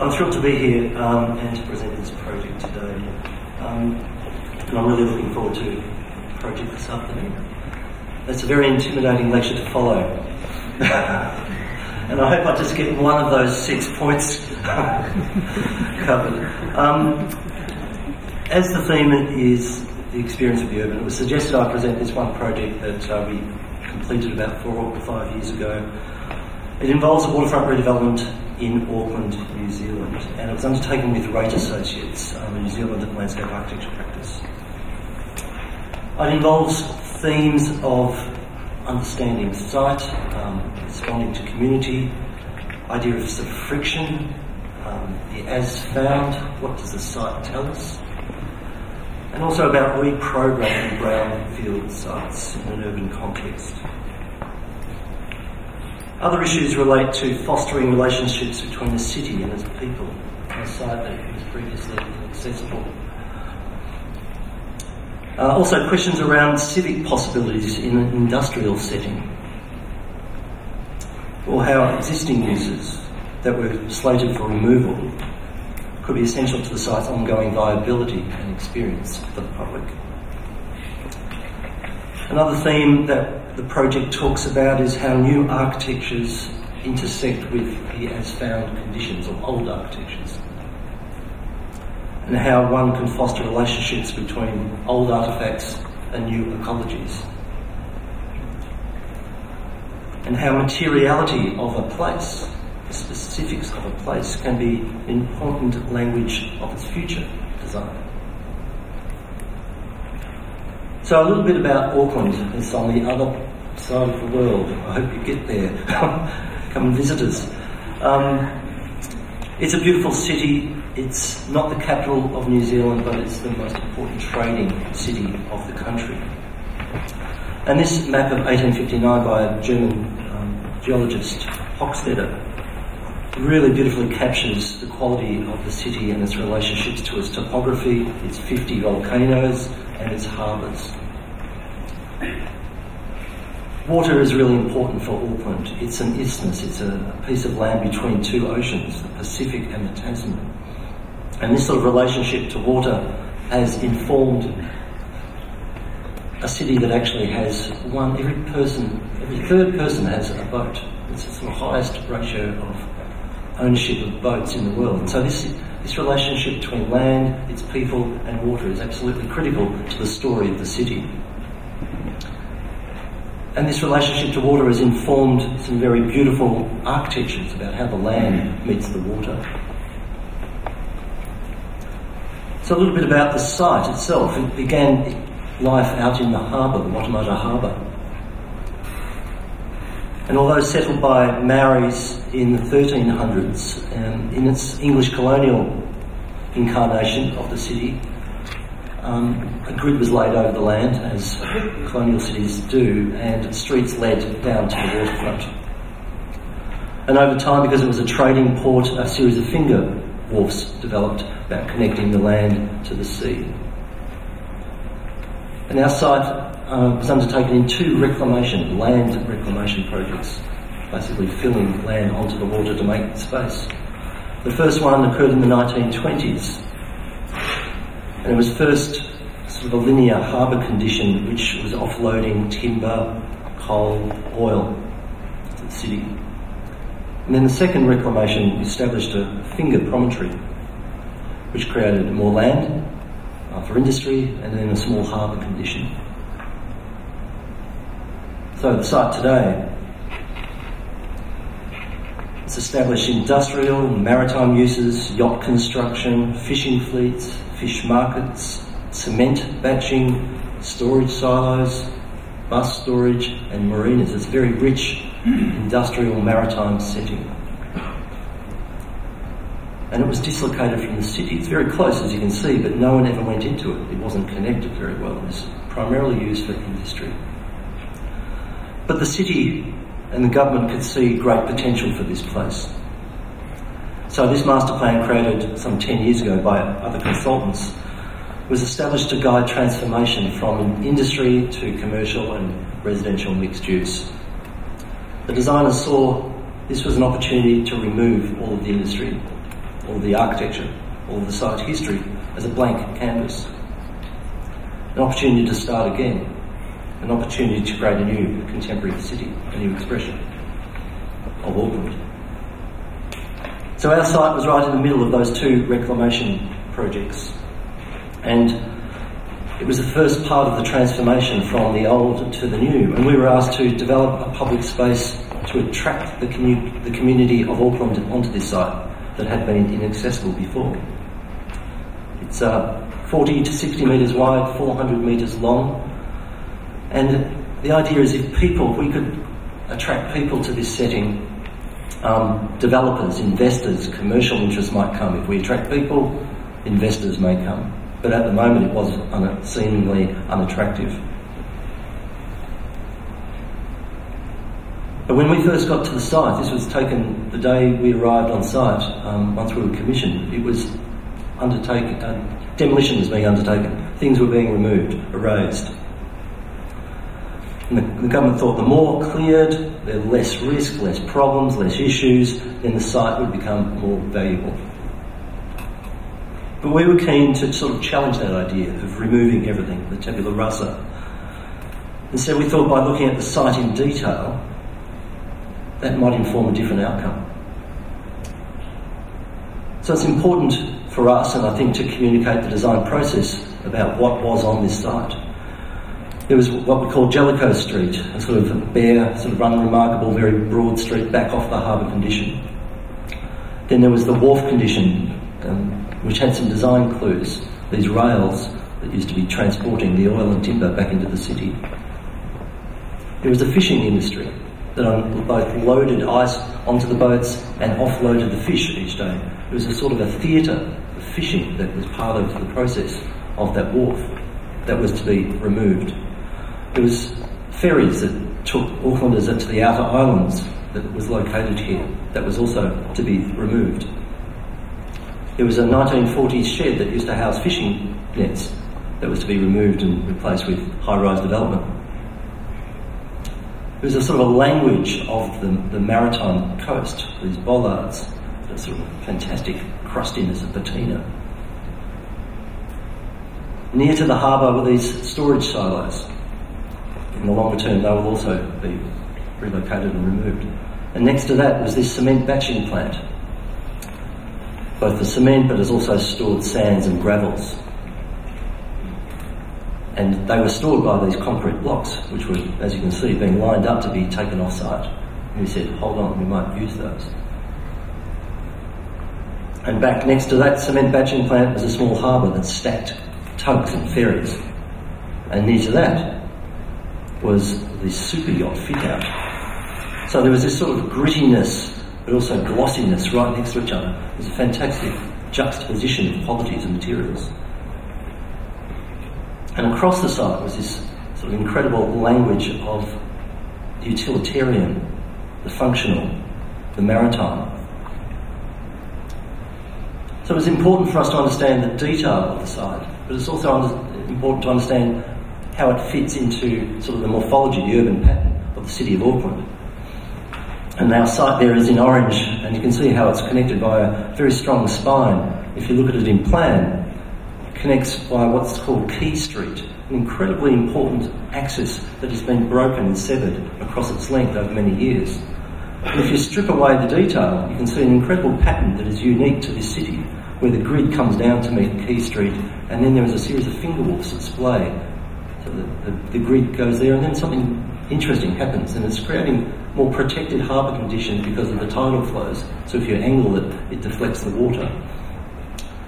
I'm thrilled to be here and to present this project today. And I'm really looking forward to the project this afternoon. That's a very intimidating lecture to follow. And I hope I just get one of those 6 points covered. As the theme is the experience of the urban, it was suggested I present this one project that we completed about 4 or 5 years ago. It involves a waterfront redevelopment in Auckland, New Zealand, and it was undertaken with Rate Associates, a New Zealand landscape architecture practice. It involves themes of understanding site, responding to community, idea of friction, the as found, what does the site tell us, and also about reprogramming brownfield sites in an urban context. Other issues relate to fostering relationships between the city and its people on a site that was previously inaccessible. Also questions around civic possibilities in an industrial setting, or how existing uses that were slated for removal could be essential to the site's ongoing viability and experience for the public. Another theme that the project talks about is how new architectures intersect with the as-found conditions of old architectures, and how one can foster relationships between old artefacts and new ecologies, and how materiality of a place, the specifics of a place, can be an important language of its future design. So a little bit about Auckland. It's on the other side of the world. I hope you get there. Come and visit us. It's a beautiful city. It's not the capital of New Zealand, but it's the most important trading city of the country. And this map of 1859 by a German geologist, Hochstetter, really beautifully captures the quality of the city and its relationships to its topography, its 50 volcanoes, and its harbours. Water is really important for Auckland. It's an isthmus, it's a piece of land between two oceans, the Pacific and the Tasman. And this sort of relationship to water has informed a city that actually has every third person has a boat. It's the sort of highest ratio of ownership of boats in the world. And so this relationship between land, its people and water is absolutely critical to the story of the city. And this relationship to water has informed some very beautiful architectures about how the land meets the water. So a little bit about the site itself. It began life out in the harbour, the Watamata Harbour. And although settled by Maoris in the 1300s, in its English colonial incarnation of the city, a grid was laid over the land, as colonial cities do, and streets led down to the waterfront. And over time, because it was a trading port, a series of finger wharfs developed about connecting the land to the sea. And our site was undertaken in two land reclamation projects, basically filling land onto the water to make space. The first one occurred in the 1920s, and it was first sort of a linear harbour condition which was offloading timber, coal, oil to the city. And then the second reclamation established a finger promontory which created more land for industry and then a small harbour condition. So the site today, it's established industrial, maritime uses, yacht construction, fishing fleets, fish markets, cement batching, storage silos, bus storage and marinas. It's a very rich industrial maritime setting. And it was dislocated from the city. It's very close, as you can see, but no one ever went into it. It wasn't connected very well. It was primarily used for industry. But the city and the government could see great potential for this place. So this master plan, created some 10 years ago by other consultants, was established to guide transformation from industry to commercial and residential mixed use. The designers saw this was an opportunity to remove all of the industry, or the architecture, or the site history as a blank canvas. An opportunity to start again, an opportunity to create a new contemporary city, a new expression of Auckland. So our site was right in the middle of those two reclamation projects, and it was the first part of the transformation from the old to the new, and we were asked to develop a public space to attract the community of Auckland onto this site that had been inaccessible before. It's 40 to 60 metres wide, 400 metres long, and the idea is if we could attract people to this setting, developers, investors, commercial interests might come. If we attract people, investors may come. But at the moment it was seemingly unattractive. But when we first got to the site, this was taken the day we arrived on site, once we were commissioned, it was undertaken, demolition was being undertaken, things were being removed, erased. And the government thought the more cleared, there were less risk, less problems, less issues, then the site would become more valuable. But we were keen to sort of challenge that idea of removing everything, the tabula rasa. And so we thought by looking at the site in detail, that might inform a different outcome. So it's important for us, and I think, to communicate the design process about what was on this site. There was what we call Jellicoe Street, a sort of bare, sort of unremarkable, very broad street back off the harbour condition. Then there was the wharf condition, which had some design clues, these rails that used to be transporting the oil and timber back into the city. There was the fishing industry that both loaded ice onto the boats and offloaded the fish each day. It was a sort of a theatre of fishing that was part of the process of that wharf that was to be removed. There was ferries that took Aucklanders up to the outer islands that was located here, that was also to be removed. There was a 1940s shed that used to house fishing nets that was to be removed and replaced with high-rise development. There was a sort of a language of the maritime coast, these bollards, that sort of fantastic crustiness of patina. Near to the harbour were these storage silos. In the longer term, they will also be relocated and removed. And next to that was this cement batching plant, both the cement, but has also stored sands and gravels. And they were stored by these concrete blocks, which were, as you can see, being lined up to be taken off site. And we said, hold on, we might use those. And back next to that cement batching plant was a small harbour that stacked tugs and ferries. And near to that was the super yacht fit out. So there was this sort of grittiness but also glossiness right next to each other. It was a fantastic juxtaposition of qualities and materials. And across the site was this sort of incredible language of the utilitarian, the functional, the maritime. So it was important for us to understand the detail of the site, but it's also important to understand how it fits into sort of the morphology, the urban pattern of the city of Auckland. And our site there is in orange, and you can see how it's connected by a very strong spine. If you look at it in plan, it connects by what's called Key Street, an incredibly important axis that has been broken and severed across its length over many years. And if you strip away the detail, you can see an incredible pattern that is unique to this city, where the grid comes down to meet Key Street, and then there is a series of fingerwalks that splay. So the grid goes there, and then something interesting happens, and it's creating more protected harbour conditions because of the tidal flows. So if you angle it, it deflects the water.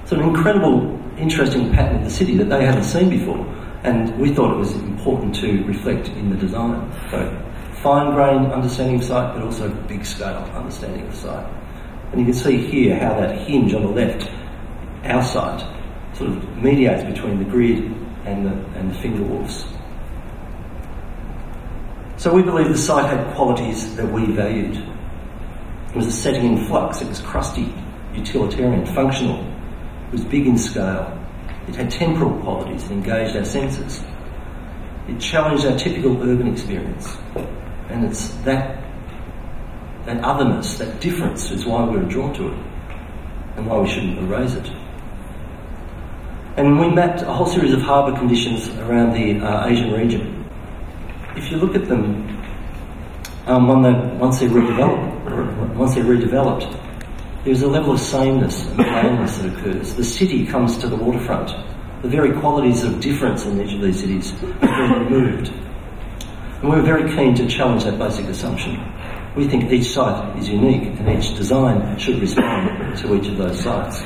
So an incredible, interesting pattern of the city that they hadn't seen before, and we thought it was important to reflect in the design. So fine-grained understanding of site, but also big-scale understanding of site. And you can see here how that hinge on the left, our site, sort of mediates between the grid and the fingerwalks. So we believe the site had qualities that we valued. It was a setting in flux, it was crusty, utilitarian, functional, it was big in scale, it had temporal qualities that engaged our senses, it challenged our typical urban experience, and it's that otherness, that difference is why we were drawn to it. and why we shouldn't erase it. And we mapped a whole series of harbour conditions around the Asian region. If you look at them, once they're redeveloped, there's a level of sameness and plainness that occurs. The city comes to the waterfront. The very qualities of difference in each of these cities are removed. And we're very keen to challenge that basic assumption. We think each site is unique and each design should respond to each of those sites.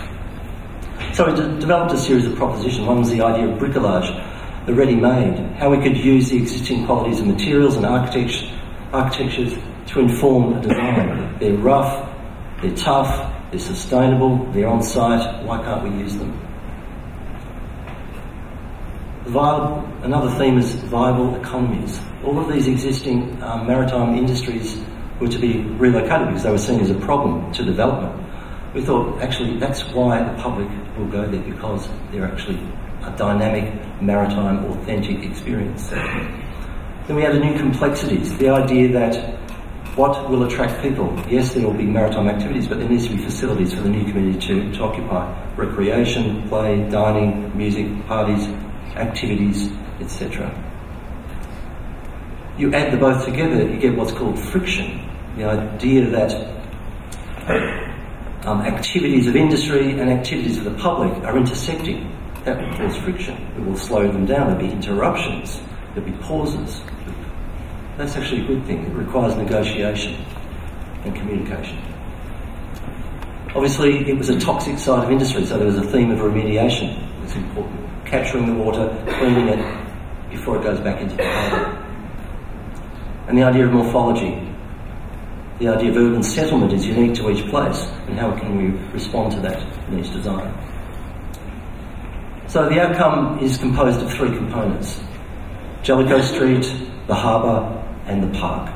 So we developed a series of propositions. One was the idea of bricolage, the ready-made, how we could use the existing qualities of materials and architectures to inform a design. They're rough, they're tough, they're sustainable, they're on-site, why can't we use them? Another theme is viable economies. All of these existing maritime industries were to be relocated because they were seen as a problem to development. We thought, actually, that's why the public will go there, because they're actually a dynamic, maritime, authentic experience. Then we added new complexities, the idea that what will attract people? Yes, there will be maritime activities, but there needs to be facilities for the new community to occupy. Recreation, play, dining, music, parties, activities, etc. You add the both together, you get what's called friction. The idea that activities of industry and activities of the public are intersecting. That will cause friction. It will slow them down. There'll be interruptions. There'll be pauses. That's actually a good thing. It requires negotiation and communication. Obviously, it was a toxic side of industry, so there was a theme of remediation. It's important. Capturing the water, cleaning it before it goes back into the harbour. And the idea of morphology, the idea of urban settlement is unique to each place, and how can we respond to that in each design? So the outcome is composed of three components: Jellicoe Street, the harbour, and the park.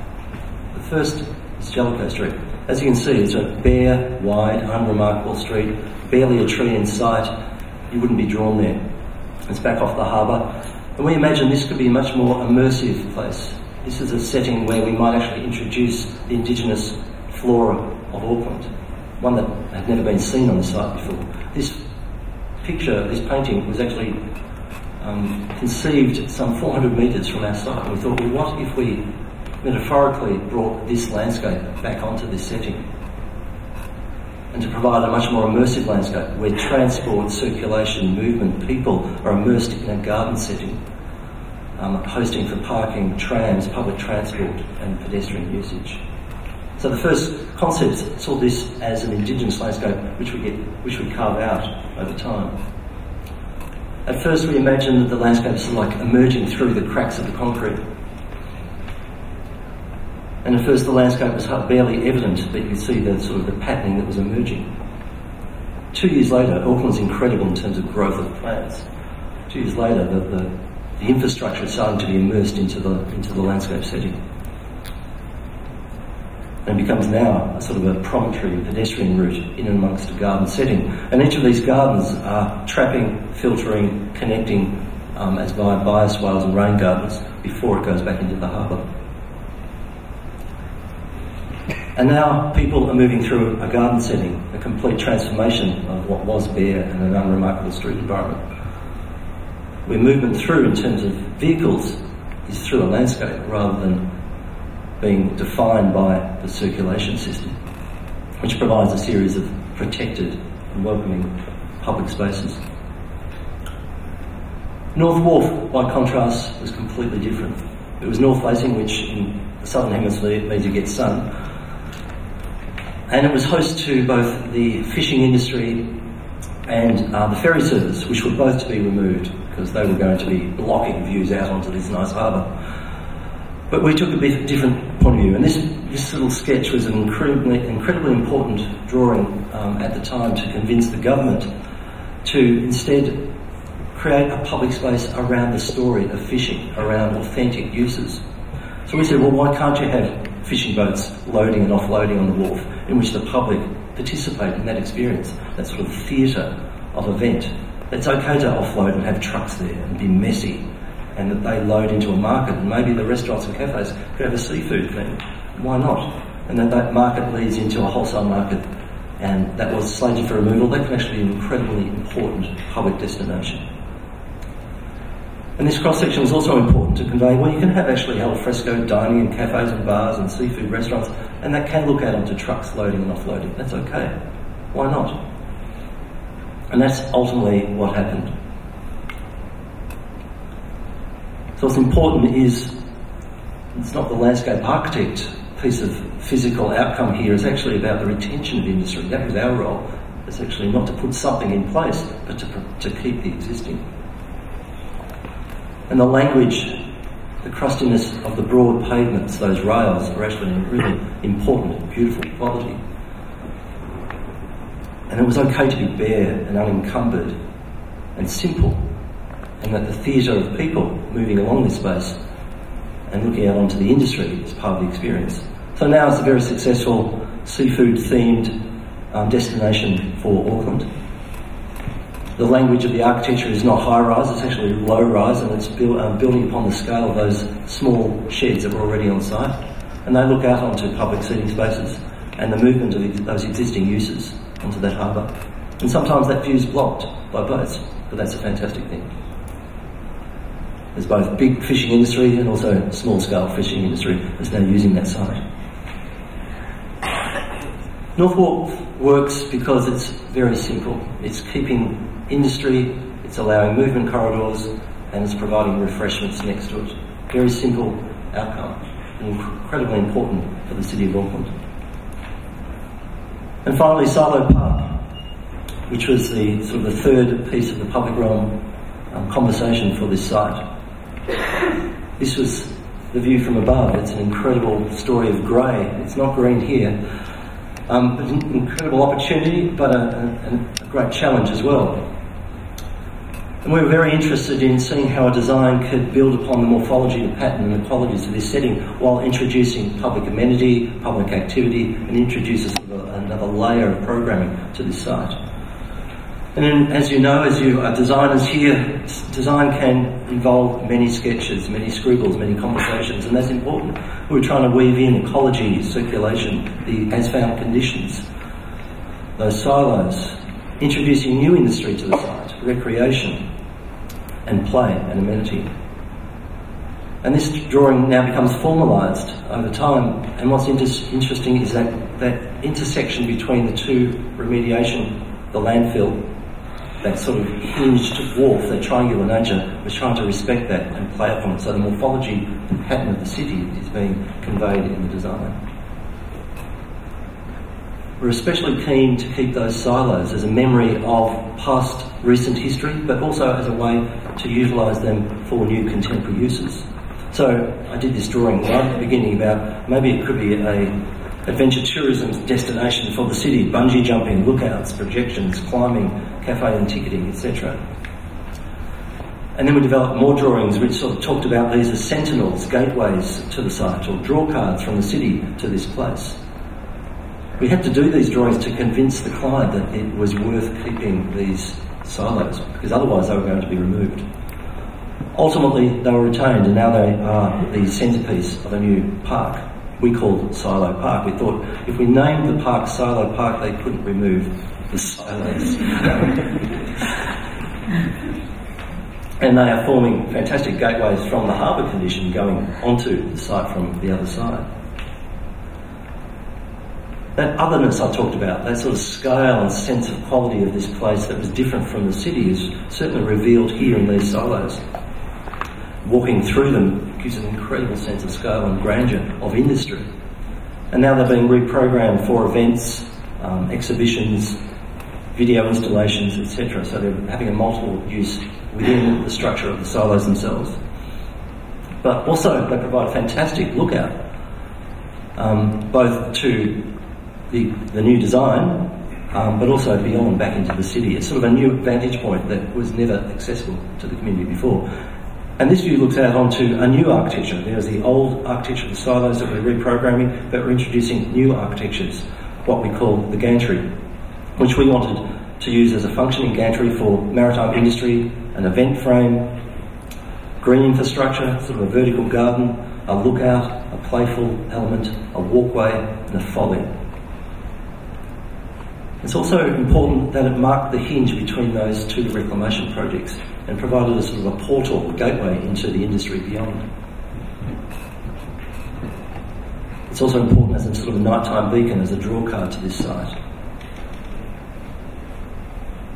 The first is Jellicoe Street. As you can see, it's a bare, wide, unremarkable street, barely a tree in sight. You wouldn't be drawn there. It's back off the harbour, and we imagine this could be a much more immersive place. This is a setting where we might actually introduce the indigenous flora of Auckland, one that had never been seen on the site before. This picture, this painting, was actually conceived some 400 metres from our site, and we thought, well, what if we metaphorically brought this landscape back onto this setting? And to provide a much more immersive landscape where transport, circulation, movement, people are immersed in a garden setting, hosting for parking, trams, public transport and pedestrian usage. So the first concepts saw this as an indigenous landscape which we carve out over time. At first we imagined that the landscapes are like emerging through the cracks of the concrete. And at first the landscape was barely evident, but you could see the sort of the patterning that was emerging. 2 years later, Auckland's incredible in terms of growth of plants. 2 years later, the infrastructure is starting to be immersed into the landscape setting. And it becomes now a sort of a promontory pedestrian route in and amongst a garden setting. And each of these gardens are trapping, filtering, connecting as via bioswales and rain gardens before it goes back into the harbour. And now people are moving through a garden setting, a complete transformation of what was bare and an unremarkable street environment. Where movement through in terms of vehicles is through a landscape rather than being defined by the circulation system, which provides a series of protected and welcoming public spaces. North Wharf, by contrast, was completely different. It was north-facing, which in the southern hemisphere means you get sun. And it was host to both the fishing industry and the ferry service, which were both to be removed because they were going to be blocking views out onto this nice harbour. But we took a bit different point of view, and this little sketch was an incredibly important drawing at the time to convince the government to instead create a public space around the story of fishing, around authentic uses. So we said, well, why can't you have fishing boats loading and offloading on the wharf in which the public participate in that experience, that sort of theatre of event? It's okay to offload and have trucks there and be messy, and that they load into a market, and maybe the restaurants and cafes could have a seafood thing. Why not? And then that market leads into a wholesale market that was slated for removal, that can actually be an incredibly important public destination. And this cross-section is also important to convey, well, you can have actually alfresco dining in cafes and bars and seafood restaurants, and that can look out onto trucks loading and offloading. That's okay. Why not? And that's ultimately what happened. So what's important is, it's not the landscape architect piece of physical outcome here, it's actually about the retention of industry. That was our role. It's actually not to put something in place, but to keep the existing. And the language, the crustiness of the broad pavements, those rails, are actually really important, beautiful quality. And it was okay to be bare and unencumbered and simple, and that the theatre of people moving along this space and looking out onto the industry is part of the experience. So now it's a very successful seafood-themed destination for Auckland. The language of the architecture is not high-rise, it's actually low-rise, and it's building upon the scale of those small sheds that were already on site. And they look out onto public seating spaces and the movement of those existing uses onto that harbour. And sometimes that view is blocked by boats, but that's a fantastic thing. There's both big fishing industry and also small-scale fishing industry that's now using that site. Northwarp works because it's very simple. It's keeping industry, it's allowing movement corridors, and it's providing refreshments next to it. Very simple outcome, and incredibly important for the city of Auckland. And finally, Silo Park, which was the sort of the third piece of the public realm conversation for this site. This was the view from above. It's an incredible story of grey. It's not green here. But an incredible opportunity, but a great challenge as well. And we were very interested in seeing how a design could build upon the morphology, the pattern and the qualities of this setting while introducing public amenity, public activity, and introduces another layer of programming to this site. And then, as you know, as you are designers here, design can involve many sketches, many scribbles, many conversations, and that's important. We're trying to weave in ecology, circulation, the as-found conditions, those silos, introducing new industry to the site, recreation, and play and amenity. And this drawing now becomes formalised over time, and what's interesting is that intersection between the two remediation, the landfill, that sort of hinged wharf, that triangular nature, was trying to respect that and play upon it. So the morphology and pattern of the city is being conveyed in the design. We're especially keen to keep those silos as a memory of past, recent history, but also as a way to utilise them for new contemporary uses. So I did this drawing right at the beginning about maybe it could be a adventure tourism's destination for the city, bungee jumping, lookouts, projections, climbing, cafe and ticketing, etc. And then we developed more drawings which sort of talked about these as sentinels, gateways to the site, or draw cards from the city to this place. We had to do these drawings to convince the client that it was worth keeping these silos, because otherwise they were going to be removed. Ultimately, they were retained, and now they are the centrepiece of a new park we called Silo Park. We thought if we named the park Silo Park, they couldn't remove the silos. And they are forming fantastic gateways from the harbour condition going onto the site from the other side. That otherness I talked about, that sort of scale and sense of quality of this place that was different from the city, is certainly revealed here in these silos. Walking through them gives an incredible sense of scale and grandeur of industry. And now they're being reprogrammed for events, exhibitions, video installations, etc. So they're having a multiple use within the structure of the silos themselves. But also they provide a fantastic lookout, both to the new design, but also beyond, back into the city. It's sort of a new vantage point that was never accessible to the community before. And this view looks out onto a new architecture. There's the old architecture of the silos that we're reprogramming, but we're introducing new architectures, what we call the gantry, which we wanted to use as a functioning gantry for maritime industry, an event frame, green infrastructure, sort of a vertical garden, a lookout, a playful element, a walkway, and a folly. It's also important that it marked the hinge between those two reclamation projects and provided a sort of a portal, a gateway into the industry beyond. It's also important as a sort of nighttime beacon, as a drawcard to this site.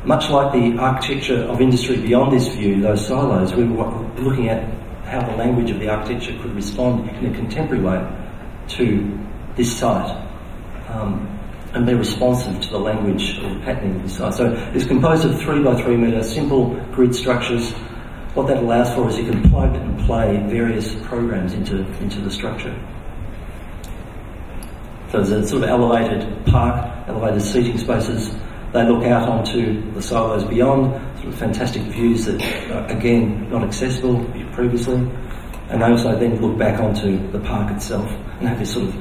Much like the architecture of industry beyond this view, those silos, we were looking at how the language of the architecture could respond in a contemporary way to this site and be responsive to the language or the patterning of the site. So it's composed of 3 by 3 metre simple grid structures. What that allows for is you can plug and play various programs into the structure. So there's a sort of elevated park, elevated seating spaces. They look out onto the silos beyond, sort of fantastic views that are, again, not accessible previously. And they also then look back onto the park itself and have this sort of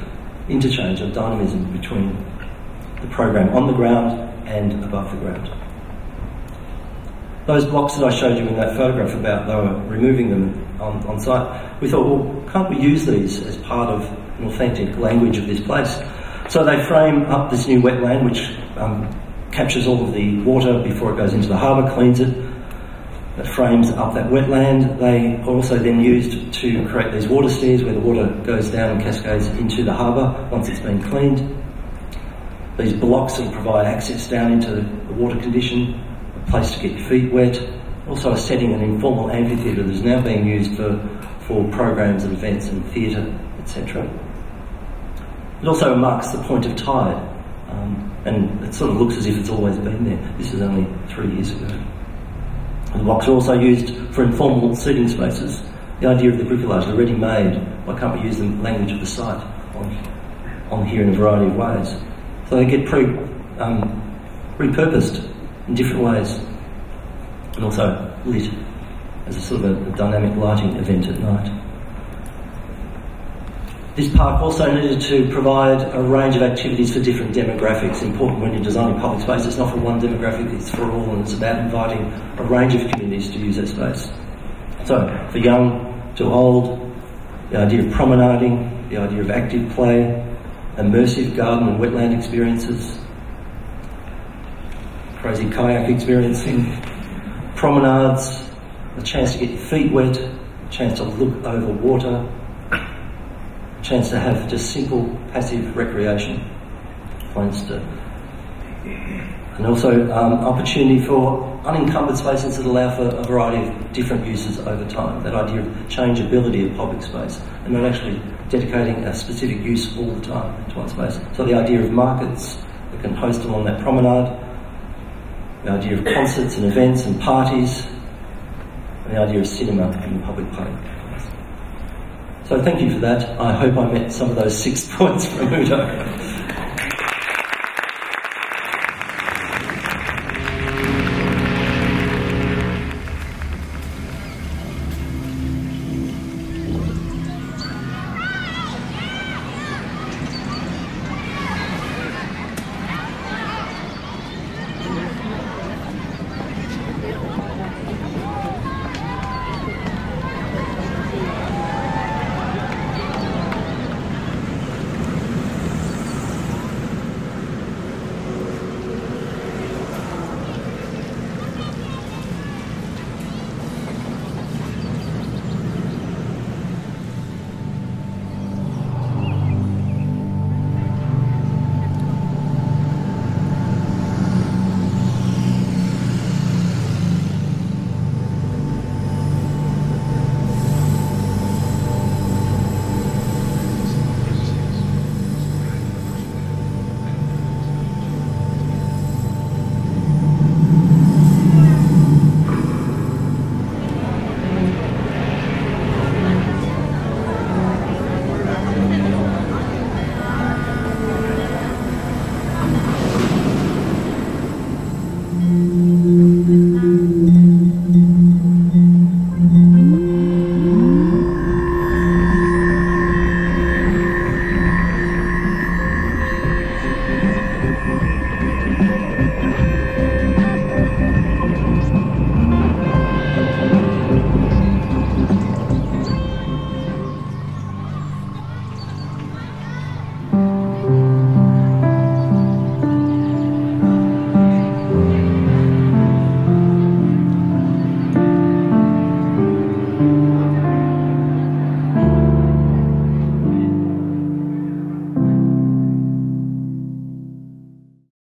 interchange of dynamism between the program on the ground and above the ground. Those blocks that I showed you in that photograph about they were removing them on site, we thought, well, can't we use these as part of an authentic language of this place? So they frame up this new wetland, which captures all of the water before it goes into the harbour, cleans it. It frames up that wetland. They are also then used to create these water stairs where the water goes down and cascades into the harbour once it's been cleaned. These blocks will provide access down into the water condition, a place to get your feet wet, also a setting, an informal amphitheatre that is now being used for programs and events and theatre, etc. It also marks the point of tide, and it sort of looks as if it's always been there. This is only 3 years ago. The blocks are also used for informal seating spaces. The idea of the bricolage, they're ready-made. Why can't we use the language of the site on here in a variety of ways? So they get repurposed in different ways and also lit as a sort of a dynamic lighting event at night. This park also needed to provide a range of activities for different demographics. Important when you're designing public space, it's not for one demographic, it's for all, and it's about inviting a range of communities to use that space. So, for young to old, the idea of promenading, the idea of active play, immersive garden and wetland experiences, crazy kayak experiencing, promenades, a chance to get your feet wet, a chance to look over water, chance to have just simple passive recreation, and also opportunity for unencumbered spaces that allow for a variety of different uses over time. That idea of changeability of public space and not actually dedicating a specific use all the time to one space. So the idea of markets that can host along that promenade, the idea of concerts and events and parties, and the idea of cinema in the public park. So thank you for that. I hope I met some of those 6 points from Udo.